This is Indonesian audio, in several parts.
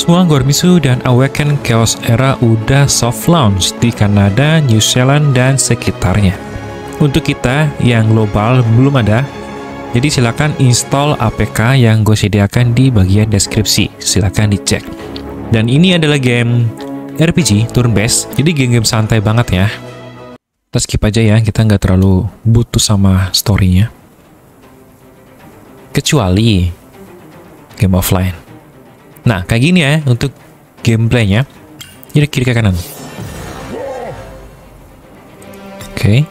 Semua Gormisu dan Awaken Chaos Era udah soft launch di Kanada, New Zealand, dan sekitarnya. Untuk kita yang global belum ada, jadi silakan install APK yang gue sediakan di bagian deskripsi, silakan dicek. Dan ini adalah game RPG turn based, jadi game-game santai banget ya. Kita skip aja ya, kita nggak terlalu butuh sama story-nya. Kecuali game offline. Nah, kayak gini ya untuk gameplaynya. Jadi kiri ke kanan. Oke.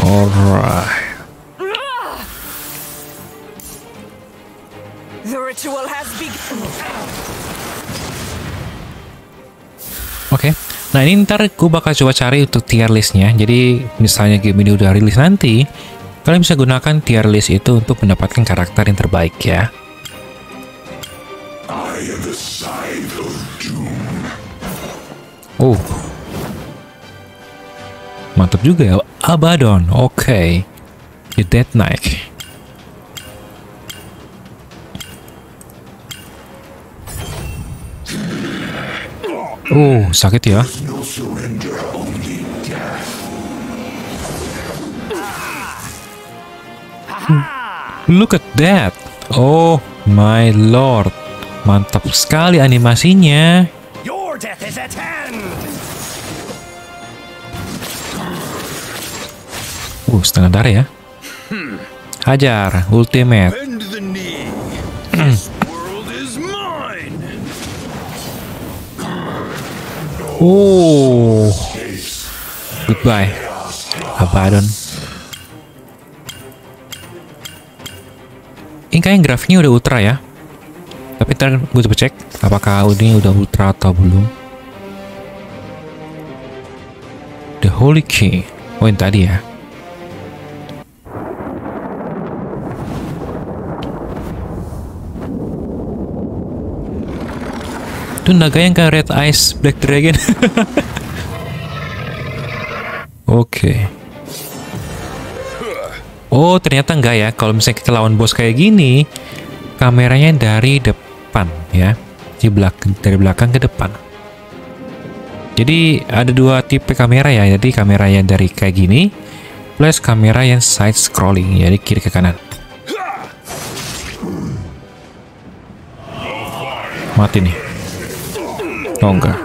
Alright. Oke. Nah, ini ntar gue bakal coba cari untuk tier listnya. Jadi misalnya game ini udah rilis nanti, kalian bisa gunakan tier list itu untuk mendapatkan karakter yang terbaik ya. Oh, mantap juga ya. Abaddon, oke. The Dead Knight. Oh, sakit ya. Look at that. Oh my lord. Mantap sekali animasinya. Your death is at hand. Setengah darah ya. Hajar ultimate. Oh. Goodbye Abaddon. Ini kayaknya grafnya udah ultra ya, tapi ntar gue coba cek apakah ini udah ultra atau belum. The Holy Key, oh yang tadi ya. Itu naga yang kayak Red Eyes Black Dragon. Oke. Oh, ternyata enggak ya. Kalau misalnya kita lawan bos kayak gini, kameranya dari depan ya. Dari belakang ke depan. Jadi ada dua tipe kamera ya. Jadi kamera yang dari kayak gini plus kamera yang side scrolling, jadi kiri ke kanan. Mati nih. Oh enggak.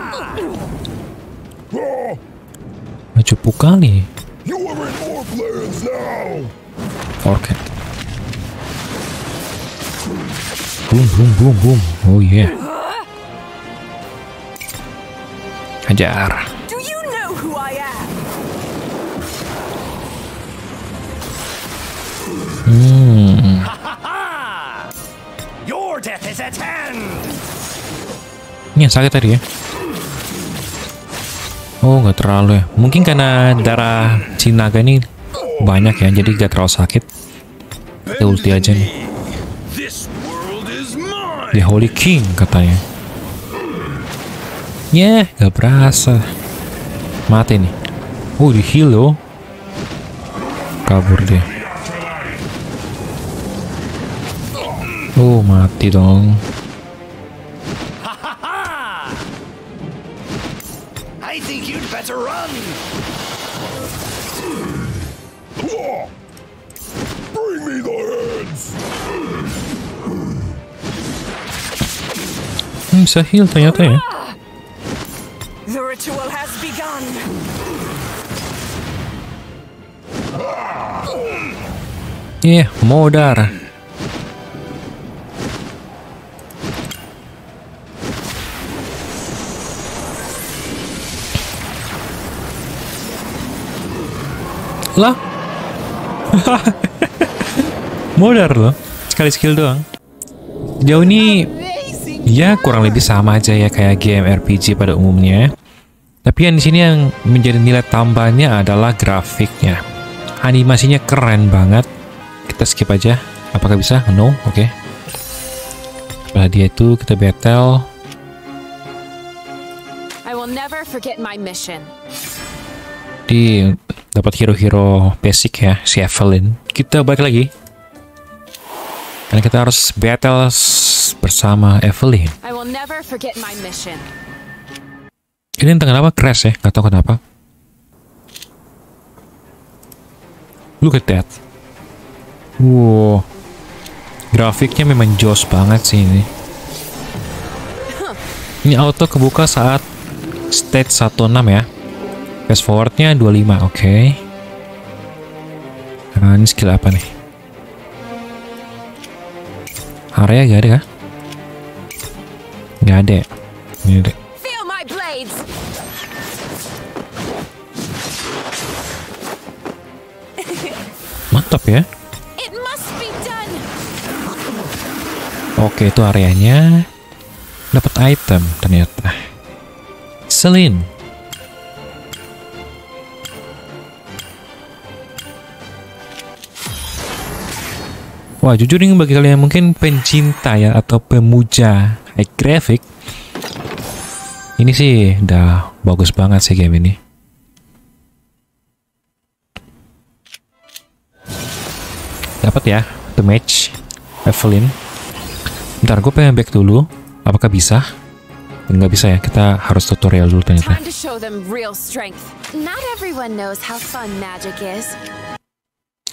Cukup kali. Oke. Boom boom boom boom. Oh yeah. Hajar. Ini yang sakit tadi ya. Oh nggak terlalu ya. Mungkin karena darah si naga ini banyak ya, jadi gak terlalu sakit. Kita ulti aja nih. The Holy King katanya. Yeh, gak berasa. Mati nih. Oh, di heal loh. Kabur deh. Oh, mati dong. I think you'd better run. Bring me the heads. Bisa heal ternyata ya. The ritual has begun. Mau darah. Lah. Modar loh, sekali skill doang. Jauh ini ya kurang lebih sama aja ya kayak game RPG pada umumnya. Tapi yang di sini yang menjadi nilai tambahnya adalah grafiknya. Animasinya keren banget. Kita skip aja. Apakah bisa? No, oke. Setelah dia itu kita battle. I will never forget my mission. Jadi dapat hero-hero basic ya si Evelyn. Kita balik lagi karena kita harus battle bersama Evelyn. Ini tentang apa? Crash ya? Gak tau kenapa. Look at that. Wow, grafiknya memang jos banget sih ini. Ini auto kebuka saat stage 16 ya. Fast forwardnya 25, oke. Nah, ini skill apa nih? Area gak ada kah? Gak ada. Ini deh. Mantap ya. Oke, itu areanya. Dapat item ternyata. Celine. Wah, jujur ini bagi kalian yang mungkin pencinta ya atau pemuja high graphic, ini sih udah bagus banget sih game ini. Dapat ya the match Evelyn. Bentar, gue pengen back dulu. Apakah bisa? Nggak bisa ya, kita harus tutorial dulu ternyata.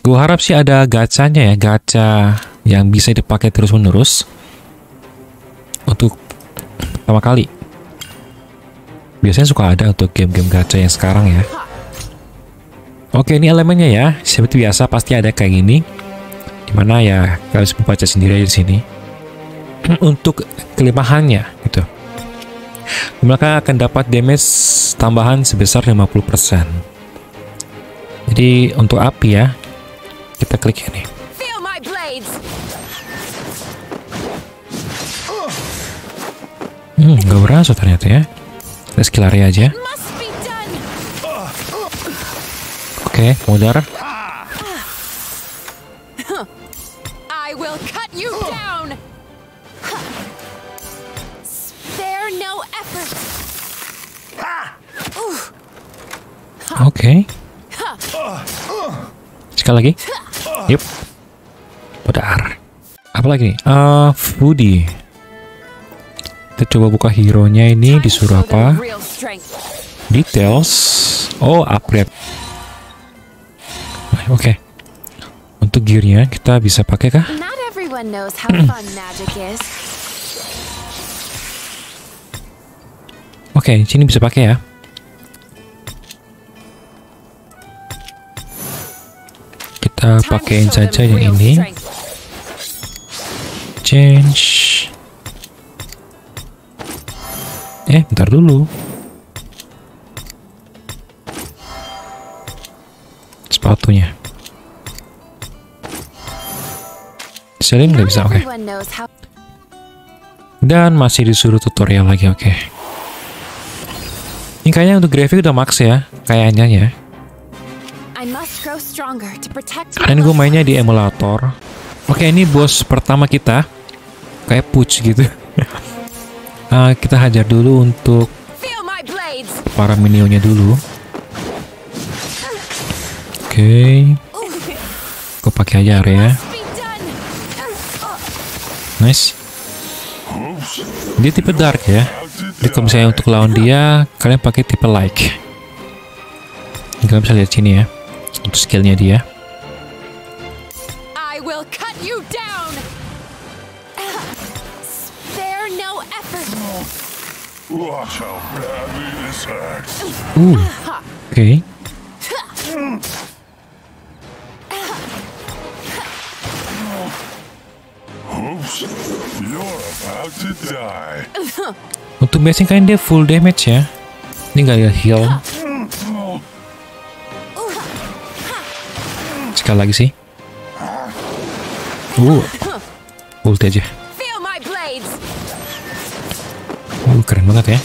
Gue harap sih ada gacanya ya, gacha yang bisa dipakai terus menerus untuk pertama kali. Biasanya suka ada untuk game-game gacha yang sekarang ya. Oke, ini elemennya ya, seperti biasa pasti ada kayak gini. Dimana ya kalian bisa membaca sendiri aja di sini untuk kelemahannya gitu. Mereka akan dapat damage tambahan sebesar 50%. Jadi untuk api ya, kita klik ini. Gak berasa ternyata ya. Kita skill area aja. Oke, mudar. Oke. Sekali lagi. Yup. Mudar. Apalagi nih? Foodie. Kita coba buka hero-nya ini, disuruh apa? Details. Oh, upgrade. Oke. Untuk gear-nya kita bisa pakai kah? Oke, sini bisa pakai ya. Kita pakaiin saja yang ini. Change. Bentar dulu. Sepatunya. Celine nggak bisa, oke. Dan masih disuruh tutorial lagi, oke. Ini kayaknya untuk grafik udah max ya, kayaknya ya. Karena gue mainnya di emulator. Oke, ini bos pertama kita. Kayak push gitu. Kita hajar dulu untuk para minionnya dulu. Oke. Gue pakai aja area. Nice. Dia tipe dark ya. Jadi kalau misalnya untuk lawan dia, kalian pakai tipe like. Kalian bisa lihat sini ya. Untuk skillnya dia. Oke. Untuk basic kan dia full damage ya. Ini gak ada heal. Sekali lagi sih. Ulti aja. Keren banget ya.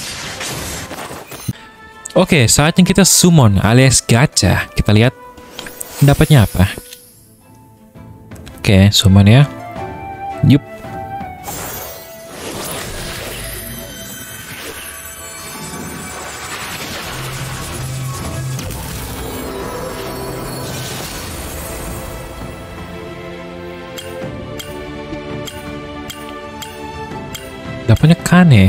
Oke, saatnya kita summon alias gacha. Kita lihat dapatnya apa. Oke, summon ya. Yup. Dapatnya Kane.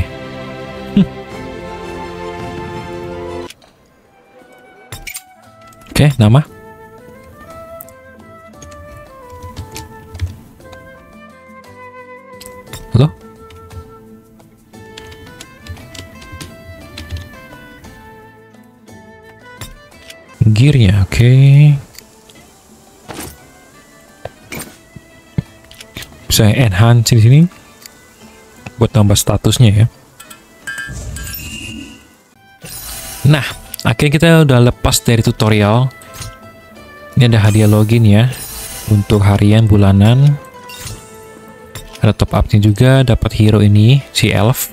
Oke, nama. Halo? Gearnya, oke. Bisa enhance di sini buat tambah statusnya ya. Nah, akhirnya kita udah lepas dari tutorial. Ini ada hadiah login ya untuk harian, bulanan. Ada top up-nya juga, dapat hero ini si elf.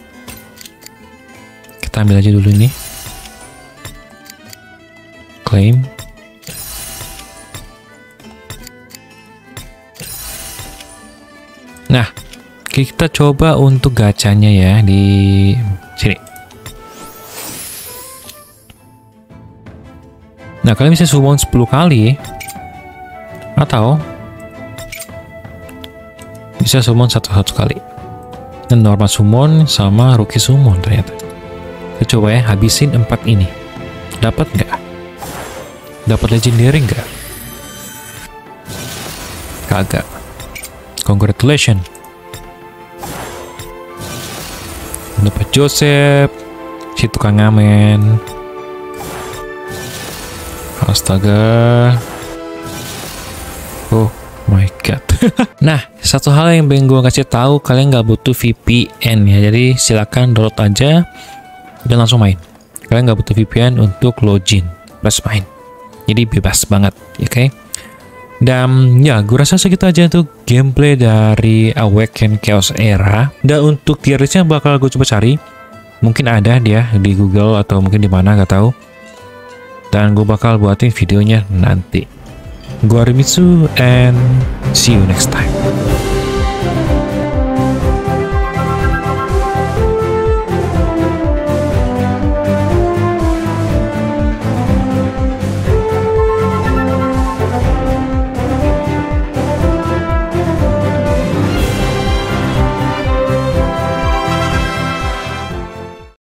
Kita ambil aja dulu ini. Claim. Nah, kita coba untuk gacanya ya di sini. Nah, kalian bisa summon 10 kali atau bisa summon satu-satu kali. Dan normal summon sama rookie summon ternyata. Kita coba ya, habisin 4 ini. Dapat nggak? Dapat legendary nggak? Kagak. Congratulations. Dapat Joseph, si tukang ngamen. Astaga. Oh my god. Nah, satu hal yang pengen gue kasih tahu, kalian nggak butuh VPN ya. Jadi silakan download aja dan langsung main. Kalian nggak butuh VPN untuk login plus main. Jadi bebas banget, oke? Okay? Dan ya, gue rasa segitu aja tuh gameplay dari Awaken Chaos Era. Dan untuk tier listnya bakal gue coba cari. Mungkin ada dia di Google atau mungkin di mana, gak tahu. Dan gue bakal buatin videonya nanti. Gue Arimitsu and see you next time.